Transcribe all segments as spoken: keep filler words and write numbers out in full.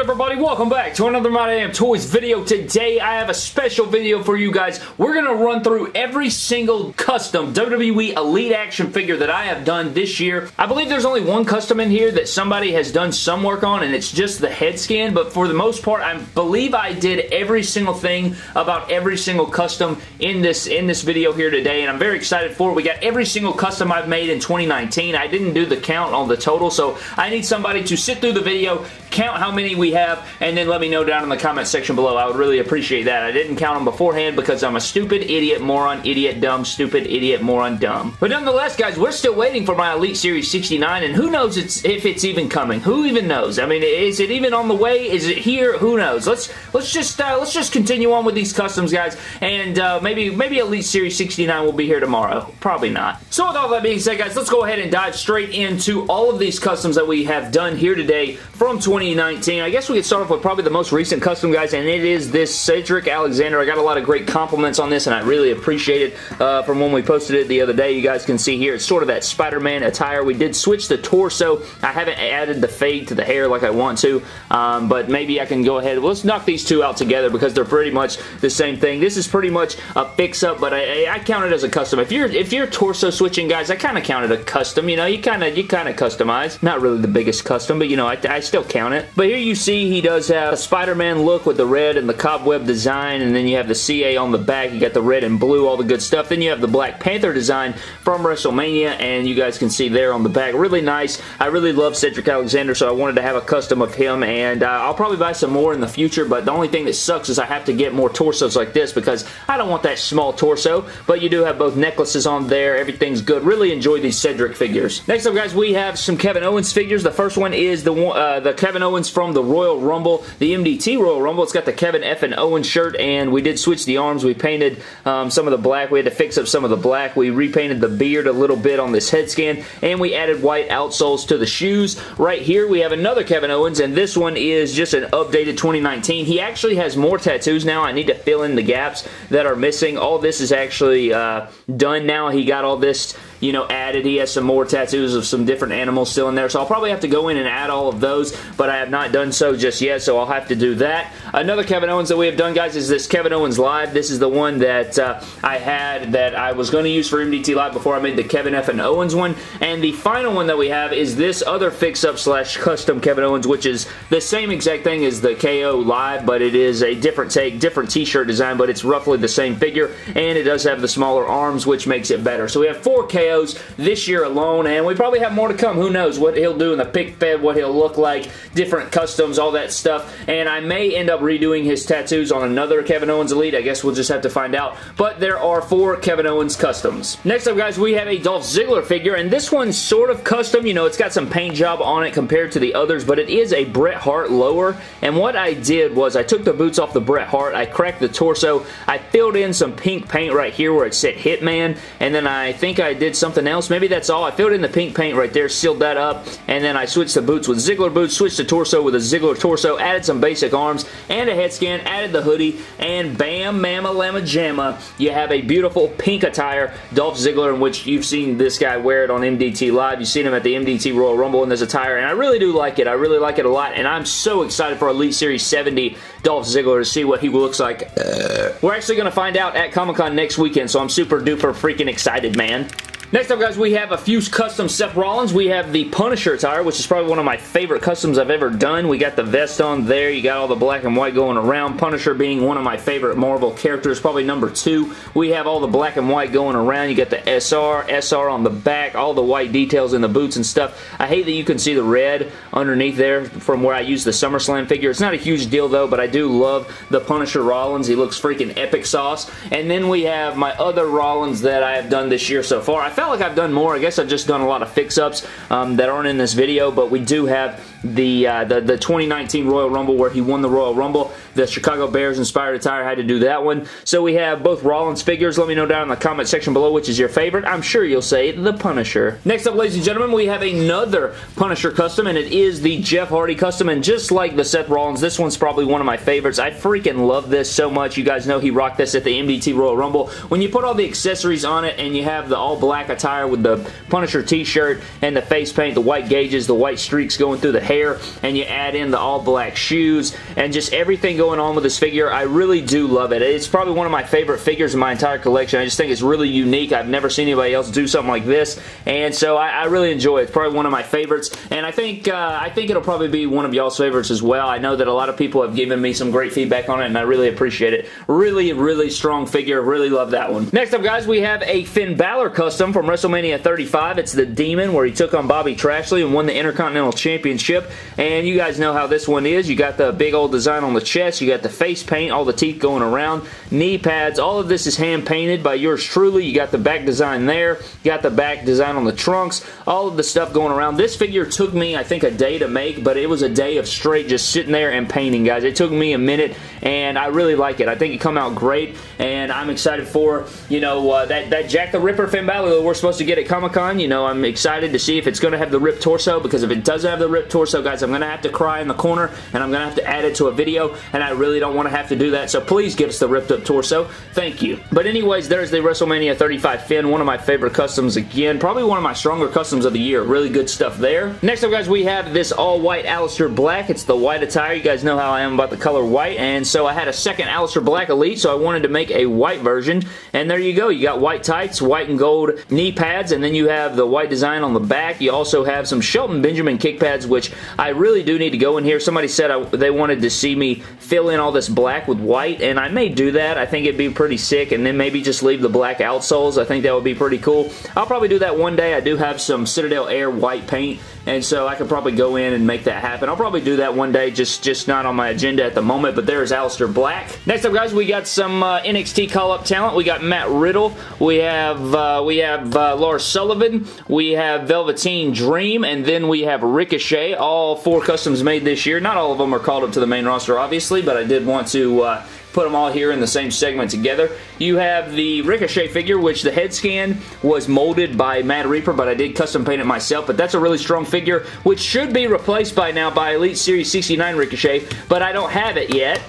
Good everybody, welcome back to another My Damn Toys video. Today I have a special video for you guys. We're going to run through every single custom W W E Elite action figure that I have done this year. I believe there's only one custom in here that somebody has done some work on, and it's just the head scan, but for the most part I believe I did every single thing about every single custom in this in this video here today, and I'm very excited for it. We got every single custom I've made in twenty nineteen. I didn't do the count on the total, so I need somebody to sit through the video, count how many we have, and then let me know down in the comment section below. I would really appreciate that. I didn't count them beforehand because I'm a stupid idiot, moron, idiot, dumb, stupid idiot, moron, dumb. But nonetheless, guys, we're still waiting for my Elite Series sixty-nine, and who knows it's, if it's even coming? Who even knows? I mean, is it even on the way? Is it here? Who knows? Let's let's just uh, let's just continue on with these customs, guys, and uh, maybe maybe Elite Series sixty-nine will be here tomorrow. Probably not. So with all that being said, guys, let's go ahead and dive straight into all of these customs that we have done here today from twenty nineteen. I guess we could start off with probably the most recent custom, guys, and it is this Cedric Alexander. I got a lot of great compliments on this, and I really appreciate it uh, from when we posted it the other day. You guys can see here, it's sort of that Spider-Man attire. We did switch the torso. I haven't added the fade to the hair like I want to, um, but maybe I can go ahead. Well, let's knock these two out together because they're pretty much the same thing. This is pretty much a fix-up, but I, I count it as a custom. If you're if you're torso switching, guys, I kind of count it a custom. You know, you kind of you kind of customize. Not really the biggest custom, but you know, I, I still count it. But here you see he does have a Spider-Man look with the red and the cobweb design, and then you have the C A on the back. You got the red and blue, all the good stuff. Then you have the Black Panther design from WrestleMania, and you guys can see there on the back. Really nice. I really love Cedric Alexander, so I wanted to have a custom of him, and uh, I'll probably buy some more in the future, but the only thing that sucks is I have to get more torsos like this because I don't want that small torso, but you do have both necklaces on there. Everything's good. Really enjoy these Cedric figures. Next up, guys, we have some Kevin Owens figures. The first one is the, uh, the Kevin Owens from the Royal Rumble, the M D T Royal Rumble. It's got the Kevin F and Owens shirt, and we did switch the arms. We painted um, some of the black. We had to fix up some of the black. We repainted the beard a little bit on this head scan, and we added white outsoles to the shoes. Right here, we have another Kevin Owens, and this one is just an updated twenty nineteen. He actually has more tattoos now. I need to fill in the gaps that are missing. All this is actually uh, done now. He got all this, you know, added. He has some more tattoos of some different animals still in there, so I'll probably have to go in and add all of those, but I have not done so just yet, so I'll have to do that. Another Kevin Owens that we have done, guys, is this Kevin Owens Live. This is the one that uh, I had that I was going to use for M D T Live before I made the Kevin F and Owens one, and the final one that we have is this other fix-up slash custom Kevin Owens, which is the same exact thing as the K O Live, but it is a different take, different t-shirt design, but it's roughly the same figure, and it does have the smaller arms, which makes it better. So we have four K O this year alone, and we probably have more to come. Who knows what he'll do in the pick fed, what he'll look like, different customs, all that stuff, and I may end up redoing his tattoos on another Kevin Owens Elite. I guess we'll just have to find out, but there are four Kevin Owens customs. Next up, guys, we have a Dolph Ziggler figure, and this one's sort of custom. You know, it's got some paint job on it compared to the others, but it is a Bret Hart lower, and what I did was I took the boots off the Bret Hart, I cracked the torso, I filled in some pink paint right here where it said Hitman, and then I think I did something else. Maybe that's all. I filled in the pink paint right there, sealed that up, and then I switched the boots with Ziggler boots, switched the torso with a Ziggler torso, added some basic arms and a head scan, added the hoodie, and bam, mama, llama, jamma, you have a beautiful pink attire Dolph Ziggler, in which you've seen this guy wear it on M D T Live. You've seen him at the M D T Royal Rumble in this attire, and I really do like it. I really like it a lot, and I'm so excited for Elite Series seventy Dolph Ziggler to see what he looks like. Uh, we're actually going to find out at Comic-Con next weekend, so I'm super duper freaking excited, man. Next up, guys, we have a few custom Seth Rollins. We have the Punisher attire, which is probably one of my favorite customs I've ever done. We got the vest on there. You got all the black and white going around. Punisher being one of my favorite Marvel characters, probably number two. We have all the black and white going around. You got the S R, S R on the back, all the white details in the boots and stuff. I hate that you can see the red underneath there from where I used the SummerSlam figure. It's not a huge deal, though, but I do love the Punisher Rollins. He looks freaking epic sauce. And then we have my other Rollins that I have done this year so far. I I felt like I've done more. I guess I've just done a lot of fix-ups um, that aren't in this video, but we do have the, uh, the, the twenty nineteen Royal Rumble where he won the Royal Rumble. the Chicago Bears inspired attire. I had to do that one. So we have both Rollins figures. Let me know down in the comment section below which is your favorite. I'm sure you'll say the Punisher. Next up, ladies and gentlemen, we have another Punisher custom, and it is the Jeff Hardy custom. And just like the Seth Rollins, this one's probably one of my favorites. I freaking love this so much. You guys know he rocked this at the M D T Royal Rumble. When you put all the accessories on it and you have the all-black attire with the Punisher t-shirt and the face paint, the white gauges, the white streaks going through the hair, and you add in the all-black shoes and just everything going on with this figure, I really do love it. It's probably one of my favorite figures in my entire collection. I just think it's really unique. I've never seen anybody else do something like this, and so I, I really enjoy it. It's probably one of my favorites, and I think uh, I think it'll probably be one of y'all's favorites as well. I know that a lot of people have given me some great feedback on it, and I really appreciate it. Really, really strong figure. Really love that one. Next up, guys, we have a Finn Balor custom from WrestleMania thirty-five. It's the Demon, where he took on Bobby Trashley and won the Intercontinental Championship, and you guys know how this one is. You got the big old design on the chest. You got the face paint, all the teeth going around, knee pads. All of this is hand-painted by yours truly. You got the back design there. You got the back design on the trunks. All of the stuff going around. This figure took me, I think, a day to make, but it was a day of straight just sitting there and painting, guys. It took me a minute, and I really like it. I think it come out great, and I'm excited for, you know, uh, that, that Jack the Ripper Finn Balor that we're supposed to get at Comic-Con. You know, I'm excited to see if it's going to have the ripped torso, because if it doesn't have the ripped torso, guys, I'm going to have to cry in the corner, and I'm going to have to add it to a video, and I really don't want to have to do that, so please give us the ripped up torso. Thank you. But anyways, there's the WrestleMania thirty-five Finn, one of my favorite customs again. Probably one of my stronger customs of the year. Really good stuff there. Next up, guys, we have this all-white Aleister Black. It's the white attire. You guys know how I am about the color white, and so I had a second Aleister Black Elite, so I wanted to make a white version, and there you go. You got white tights, white and gold knee pads, and then you have the white design on the back. You also have some Shelton Benjamin kick pads, which I really do need to go in here. Somebody said I, they wanted to see me fill in all this black with white, and I may do that. I think it'd be pretty sick, and then maybe just leave the black outsoles. I think that would be pretty cool. I'll probably do that one day. I do have some Citadel Air white paint, and so I could probably go in and make that happen. I'll probably do that one day, just, just not on my agenda at the moment, but there's Aleister Black. Next up, guys, we got some uh, N X T call-up talent. We got Matt Riddle. We have uh, we have uh, Lars Sullivan. We have Velveteen Dream, and then we have Ricochet. All four customs made this year. Not all of them are called up to the main roster, obviously, but I did want to uh, put them all here in the same segment together. You have the Ricochet figure, which the head scan was molded by Mad Reaper, but I did custom paint it myself. But that's a really strong figure, which should be replaced by now by Elite Series sixty-nine Ricochet, but I don't have it yet.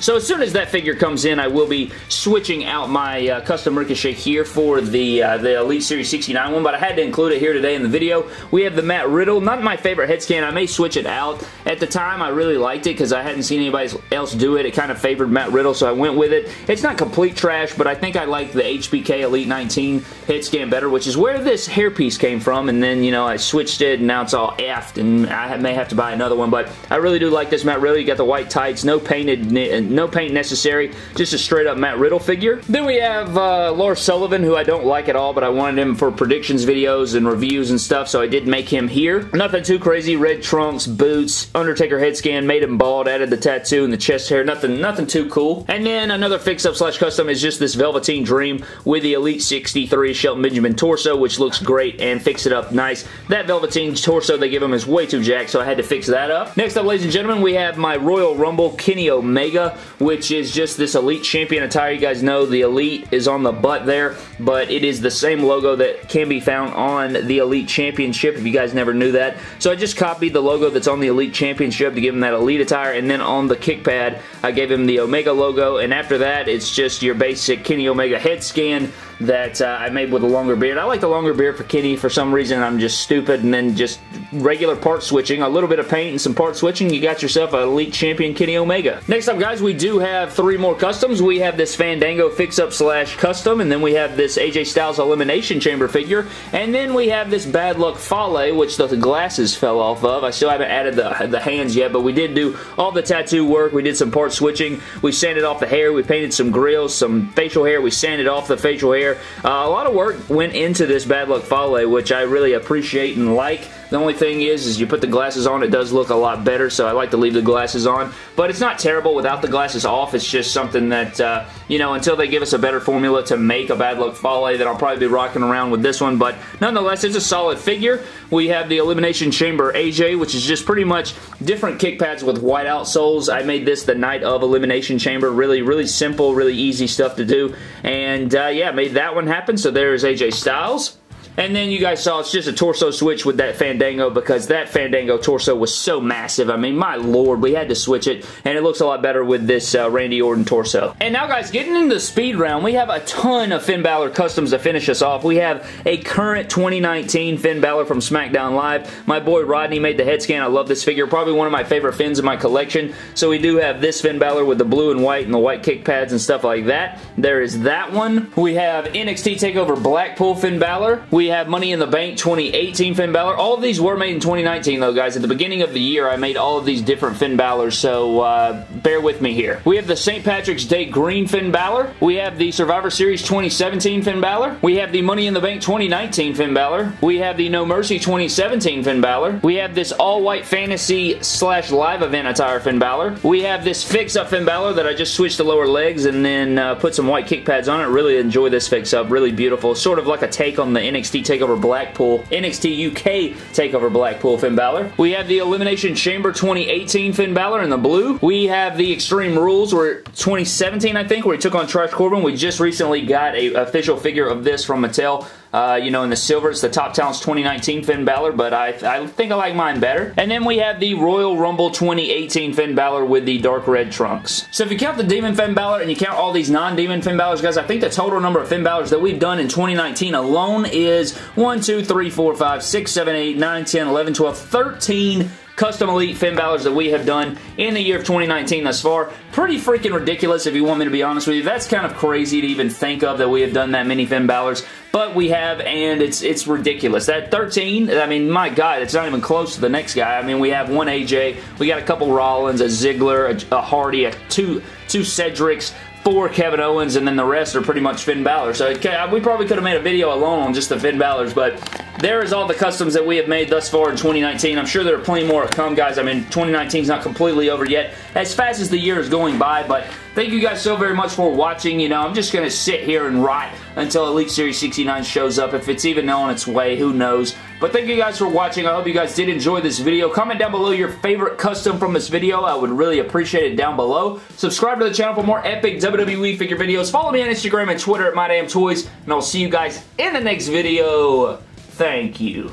So as soon as that figure comes in, I will be switching out my uh, custom Ricochet here for the uh, the Elite Series sixty-nine one, but I had to include it here today in the video. We have the Matt Riddle. Not my favorite head scan. I may switch it out. At the time, I really liked it because I hadn't seen anybody else do it. It kind of favored Matt Riddle, so I went with it. It's not complete trash, but I think I like the H B K Elite nineteen head scan better, which is where this hairpiece came from, and then, you know, I switched it, and now it's all effed, and I may have to buy another one, but I really do like this Matt Riddle. You got the white tights, no painted... No paint necessary, just a straight up Matt Riddle figure. Then we have uh, Lars Sullivan, who I don't like at all, but I wanted him for predictions videos and reviews and stuff, so I did make him here. Nothing too crazy. Red trunks, boots, Undertaker head scan, made him bald, added the tattoo and the chest hair. Nothing nothing too cool. And then another fix-up slash custom is just this Velveteen Dream with the Elite sixty-three Shelton Benjamin torso, which looks great and fix it up nice. That Velveteen torso they give him is way too jacked, so I had to fix that up. Next up, ladies and gentlemen, we have my Royal Rumble Kenny Omega, which is just this Elite Champion attire. You guys know the Elite is on the butt there, but it is the same logo that can be found on the Elite Championship, if you guys never knew that. So I just copied the logo that's on the Elite Championship to give him that Elite attire, and then on the kick pad, I gave him the Omega logo, and after that, it's just your basic Kenny Omega head scan that uh, I made with a longer beard. I like the longer beard for Kenny. For some reason, I'm just stupid, and then just regular part switching, a little bit of paint and some part switching, you got yourself an Elite Champion Kenny Omega. Next up, guys, we do have three more customs. We have this Fandango fix-up slash custom, and then we have this A J Styles Elimination Chamber figure, and then we have this Bad Luck Fale, which the glasses fell off of. I still haven't added the, the hands yet, but we did do all the tattoo work. We did some part switching. We sanded off the hair. We painted some grills, some facial hair. We sanded off the facial hair. Uh, a lot of work went into this Bad Luck Fale, which I really appreciate and like. The only thing is, is you put the glasses on, it does look a lot better, so I like to leave the glasses on. But it's not terrible without the glasses off. It's just something that, uh, you know, until they give us a better formula to make a Bad Luck Fale, then I'll probably be rocking around with this one. But nonetheless, it's a solid figure. We have the Elimination Chamber A J, which is just pretty much different kick pads with white outsoles. I made this the night of Elimination Chamber. Really, really simple, really easy stuff to do. And uh, yeah, made that one happen. So there's A J Styles. And then you guys saw it's just a torso switch with that Fandango, because that Fandango torso was so massive. I mean, my lord, we had to switch it, and it looks a lot better with this uh, Randy Orton torso. And now, guys, getting into the speed round, we have a ton of Finn Balor customs to finish us off. We have a current twenty nineteen Finn Balor from SmackDown Live. My boy Rodney made the head scan. I love this figure. Probably one of my favorite Finns in my collection. So we do have this Finn Balor with the blue and white and the white kick pads and stuff like that. There is that one. We have N X T TakeOver Blackpool Finn Balor. We We have Money in the Bank twenty eighteen Finn Balor. All of these were made in twenty nineteen, though, guys. At the beginning of the year, I made all of these different Finn Balors, so uh, bear with me here. We have the Saint Patrick's Day Green Finn Balor. We have the Survivor Series twenty seventeen Finn Balor. We have the Money in the Bank twenty nineteen Finn Balor. We have the No Mercy twenty seventeen Finn Balor. We have this all-white fantasy slash live event attire Finn Balor. We have this fix-up Finn Balor that I just switched the lower legs and then uh, put some white kick pads on it. Really enjoy this fix-up. Really beautiful. Sort of like a take on the N X T TakeOver Blackpool, N X T U K TakeOver Blackpool Finn Balor. We have the Elimination Chamber twenty eighteen Finn Balor in the blue. We have the Extreme Rules, where twenty seventeen, I think, where he took on Trash Corbin. We just recently got an official figure of this from Mattel. Uh, you know, in the silver, it's the Top Talents twenty nineteen Finn Balor, but I, I think I like mine better. And then we have the Royal Rumble twenty eighteen Finn Balor with the dark red trunks. So if you count the Demon Finn Balor and you count all these non-Demon Finn Balors, guys, I think the total number of Finn Balors that we've done in twenty nineteen alone is one, two, three, four, five, six, seven, eight, nine, ten, eleven, twelve, thirteen Custom Elite Finn Balors that we have done in the year of twenty nineteen thus far. Pretty freaking ridiculous, if you want me to be honest with you. That's kind of crazy to even think of, that we have done that many Finn Balors, but we have, and it's it's ridiculous. That thirteen, I mean, my God, it's not even close to the next guy. I mean, we have one A J, we got a couple Rollins, a Ziggler, a, a Hardy, a two, two Cedrics, four Kevin Owens, and then the rest are pretty much Finn Balor. So we probably could have made a video alone on just the Finn Balors, but there is all the customs that we have made thus far in twenty nineteen. I'm sure there are plenty more to come, guys. I mean, twenty nineteen is not completely over yet, as fast as the year is going by, but thank you guys so very much for watching. You know, I'm just going to sit here and rot until Elite Series sixty-nine shows up. If it's even on its way, who knows? But thank you guys for watching. I hope you guys did enjoy this video. Comment down below your favorite custom from this video. I would really appreciate it down below. Subscribe to the channel for more epic W W E figure videos. Follow me on Instagram and Twitter at My Damn Toys, and I'll see you guys in the next video. Thank you.